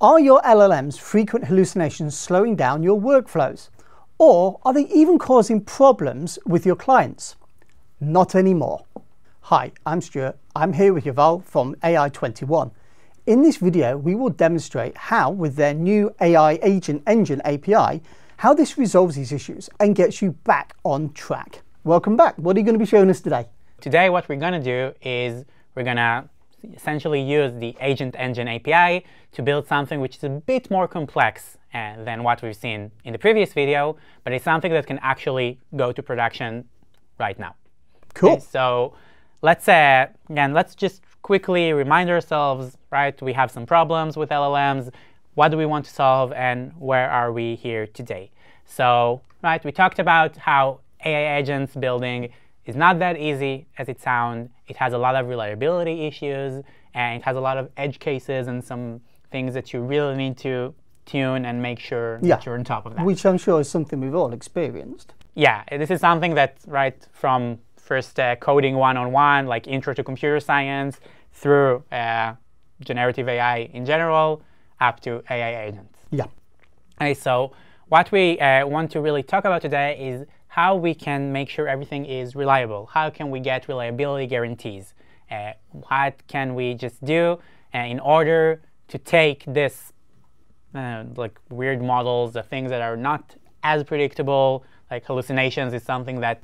Are your LLM's frequent hallucinations slowing down your workflows? Or are they even causing problems with your clients? Not anymore. Hi, I'm Stuart. I'm here with Yuval from AI21. In this video, we will demonstrate how, with their new AI Agent Engine API, how this resolves these issues and gets you back on track. Welcome back. What are you going to be showing us today? Today, what we're going to do is we're going to essentially use the Agent Engine API to build something which is a bit more complex than what we've seen in the previous video, but it's something that can actually go to production right now. Cool. Okay, so let's just quickly remind ourselves, right? We have some problems with LLMs. What do we want to solve, and where are we here today? So, right, we talked about how AI agents building is not that easy as it sounds. It has a lot of reliability issues, and it has a lot of edge cases and some things that you really need to tune and make sure that you're on top of that. Which I'm sure is something we've all experienced. Yeah, this is something that, right, from first coding 101, like intro to computer science, through generative AI in general, up to AI agents. Yeah. Okay, so what we want to really talk about today is how we can make sure everything is reliable. How can we get reliability guarantees? What can we just do in order to take this like weird models, the things that are not as predictable, like hallucinations is something that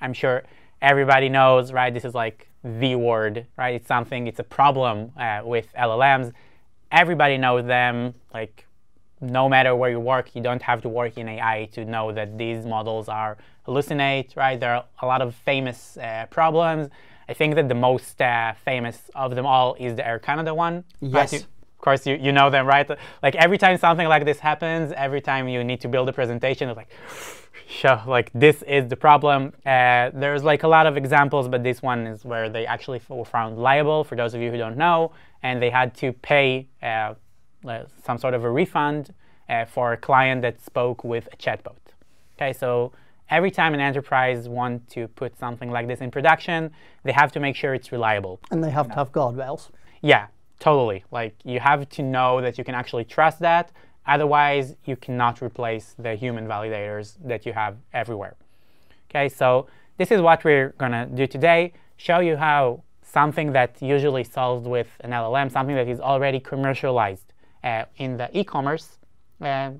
I'm sure everybody knows, right? This is like the word, right? It's something, it's a problem with LLMs. Everybody knows them. Like, no matter where you work, you don't have to work in AI to know that these models are hallucinate, right? There are a lot of famous problems. I think that the most famous of them all is the Air Canada one. Yes. Right? Of course, you know them, right? Like, every time something like this happens, every time you need to build a presentation, it's like, show, like, this is the problem. There's like a lot of examples, but this one is where they actually were found liable, for those of you who don't know, and they had to pay some sort of a refund for a client that spoke with a chatbot. Okay, so every time an enterprise wants to put something like this in production, they have to make sure it's reliable. And they have to have guardrails. Yeah, totally. Like, you have to know that you can actually trust that. Otherwise, you cannot replace the human validators that you have everywhere. Okay, so this is what we're going to do today, show you how something that usually solved with an LLM, something that is already commercialized in the e-commerce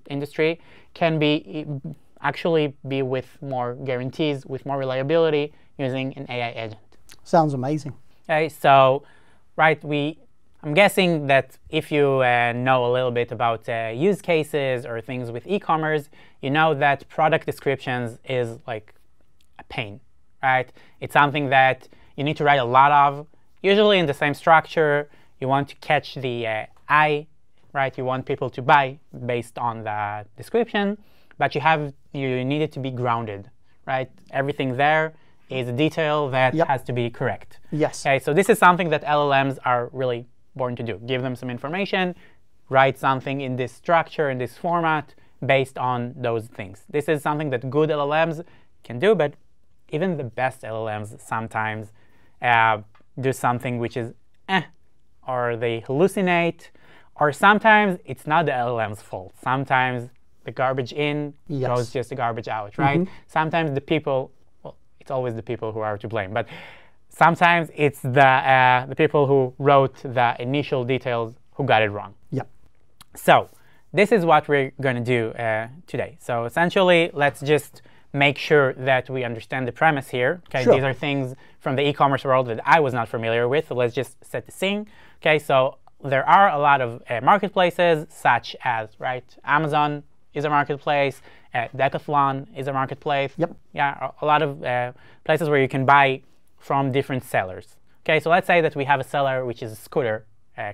industry, can actually be with more guarantees, with more reliability, using an AI agent. Sounds amazing. Okay, so right, I'm guessing that if you know a little bit about use cases or things with e-commerce, you know that product descriptions is like a pain, right? It's something that you need to write a lot of, usually in the same structure. You want to catch the eye. Right, you want people to buy based on the description, but you need it to be grounded, right? Everything there is a detail that has to be correct. Yes. Okay, so this is something that LLMs are really born to do. Give them some information, write something in this structure, in this format, based on those things. This is something that good LLMs can do, but even the best LLMs sometimes do something which is or they hallucinate. Or sometimes it's not the LLM's fault. Sometimes the garbage in goes just the garbage out, right? Sometimes the people, well, it's always the people who are to blame, but sometimes it's the people who wrote the initial details who got it wrong. Yeah. So this is what we're going to do today. So essentially, let's just make sure that we understand the premise here. Okay, sure. These are things from the e-commerce world that I was not familiar with. So let's just set the scene. Okay, so there are a lot of marketplaces, such as, right, Amazon is a marketplace, Decathlon is a marketplace. Yep. Yeah, a lot of places where you can buy from different sellers. Okay, so let's say that we have a seller which is a scooter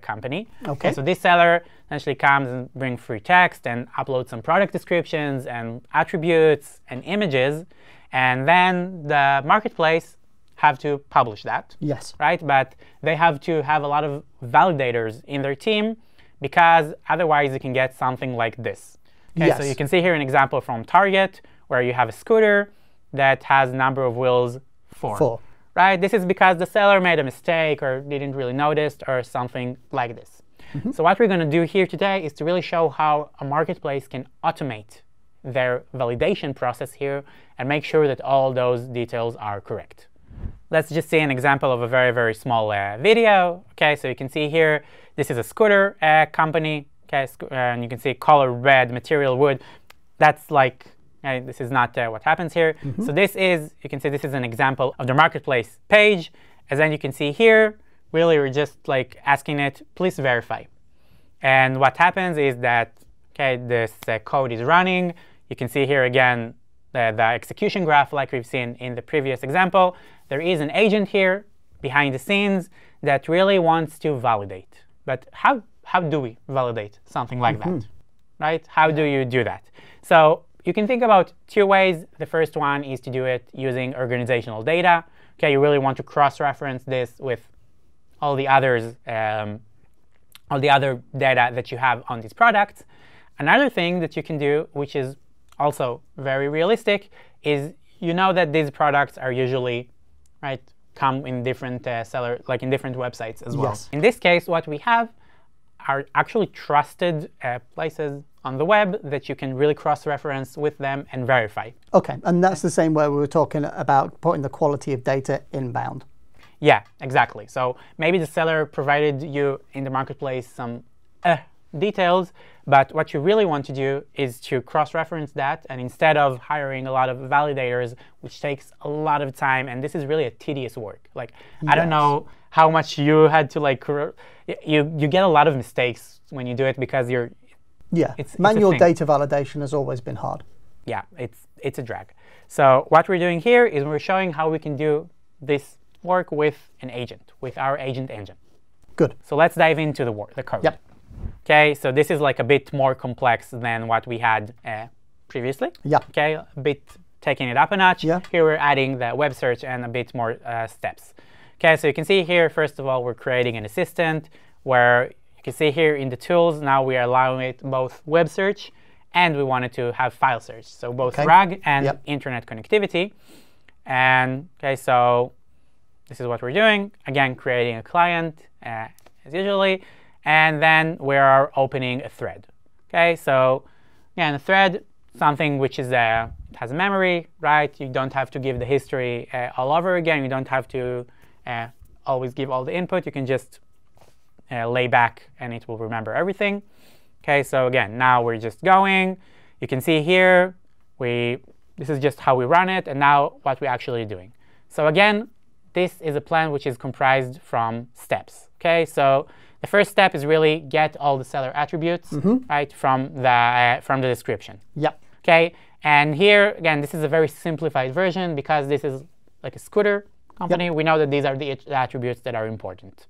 company. Okay. So this seller essentially comes and brings free text and uploads some product descriptions and attributes and images, and then the marketplace have to publish that. Yes. Right? But they have to have a lot of validators in their team, because otherwise you can get something like this. Okay, yes. So you can see here an example from Target where you have a scooter that has number of wheels 4. Right? This is because the seller made a mistake or didn't really notice or something like this. So what we're going to do here today is to really show how a marketplace can automate their validation process here and make sure that all those details are correct. Let's just see an example of a very, very small video. Okay, so you can see here, this is a scooter company. Okay, and you can see color red, material wood. That's like, this is not what happens here. So this is, you can see this is an example of the marketplace page. As then you can see here, really we're just like asking it, please verify. And what happens is that, okay, this code is running. You can see here again, the execution graph like we've seen in the previous example. There is an agent here behind the scenes that really wants to validate. But how do we validate something like that? Right? How do you do that? So you can think about two ways. The first one is to do it using organizational data. Okay, you really want to cross-reference this with all the others, all the other data that you have on these products. Another thing that you can do, which is also very realistic, is you know that these products are usually come in different seller, like in different websites as well. In this case, what we have are actually trusted places on the web that you can really cross-reference with them and verify. OK, and that's the same way we were talking about putting the quality of data inbound. Yeah, exactly. So maybe the seller provided you in the marketplace some details, but what you really want to do is to cross-reference that, and instead of hiring a lot of validators, which takes a lot of time, and this is really a tedious work. Like, I don't know how much you had to like, you get a lot of mistakes when you do it because you're, manual data validation has always been hard. Yeah, it's a drag. So what we're doing here is we're showing how we can do this work with an agent, with our agent engine. Good. So let's dive into the code. OK, so this is like a bit more complex than what we had previously. OK, a bit taking it up a notch. Here we're adding the web search and a bit more steps. OK, so you can see here, first of all, we're creating an assistant where you can see here in the tools, now we are allowing it both web search and we wanted to have file search. So both RAG and internet connectivity. And OK, so this is what we're doing. Again, creating a client as usually. And then we are opening a thread. Okay, so again, a thread, something which is has a memory, right? You don't have to give the history all over again. You don't have to always give all the input. You can just lay back, and it will remember everything. Okay, so again, now we're just going. You can see here, this is just how we run it, and now what we're actually doing. So again, this is a plan which is comprised from steps. Okay, so the first step is really get all the seller attributes from the description. Okay, and here again, this is a very simplified version because this is like a scooter company. We know that these are the attributes that are important.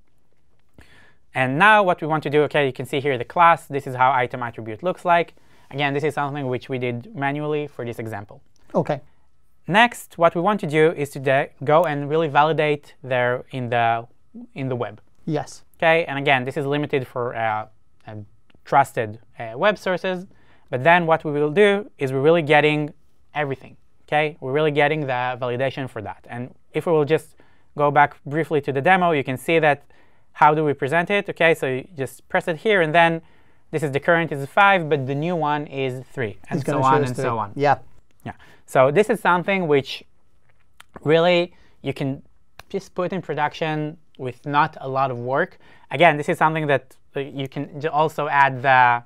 And now what we want to do, okay, you can see here the class. This is how item attribute looks like. Again, this is something which we did manually for this example. Okay. Next, what we want to do is to go and really validate there in the web. Okay, and again, this is limited for trusted web sources. But then what we will do is we're really getting everything. Okay, we're really getting the validation for that. And if we will just go back briefly to the demo, you can see that how do we present it. Okay, so you just press it here, and then this is the current is 5, but the new one is 3, and so on and so on. Yeah. So this is something which really you can just put in production with not a lot of work. Again, this is something that you can also add the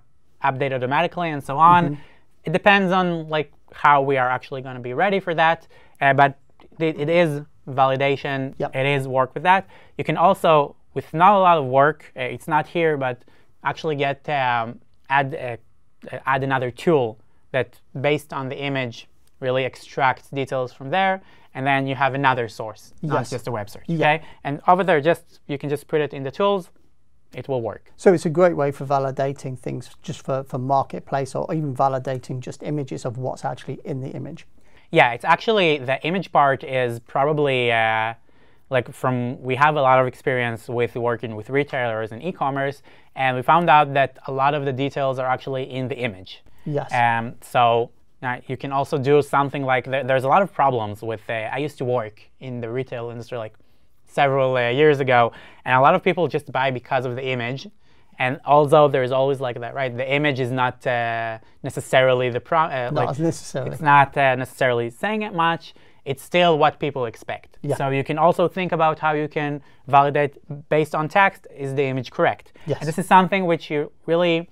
update automatically and so on. It depends on like how we are actually going to be ready for that. But it is validation. It is work with that. You can also, with not a lot of work, it's not here, but actually get add another tool that, based on the image, really extracts details from there. And then you have another source, not just a web search. Okay? And over there, you can just put it in the tools. It will work. So it's a great way for validating things just for marketplace, or even validating just images of what's actually in the image. Yeah, it's actually the image part is probably like we have a lot of experience with working with retailers and e-commerce, and we found out that a lot of the details are actually in the image. So you can also do something like there's a lot of problems with. I used to work in the retail industry like several years ago, and a lot of people just buy because of the image, And also, there's always like that, right? The image is not necessarily the it's not necessarily saying it much. It's still what people expect. Yeah. So you can also think about how you can validate based on text, is the image correct? Yes. And this is something which you really,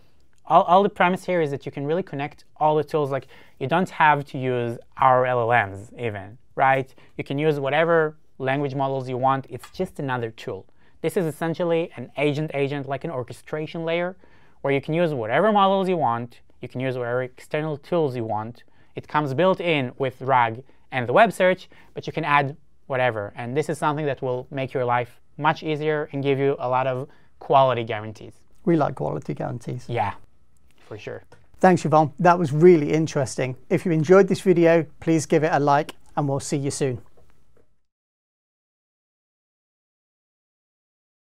all the premise here is that you can really connect all the tools. Like, you don't have to use our LLMs even, right? You can use whatever language models you want. It's just another tool. This is essentially an agent-agent, like an orchestration layer, where you can use whatever models you want. You can use whatever external tools you want. It comes built in with RAG and the web search, but you can add whatever. And this is something that will make your life much easier and give you a lot of quality guarantees. We like quality guarantees. Yeah, for sure. Thanks, Yuval. That was really interesting. If you enjoyed this video, please give it a like, and we'll see you soon.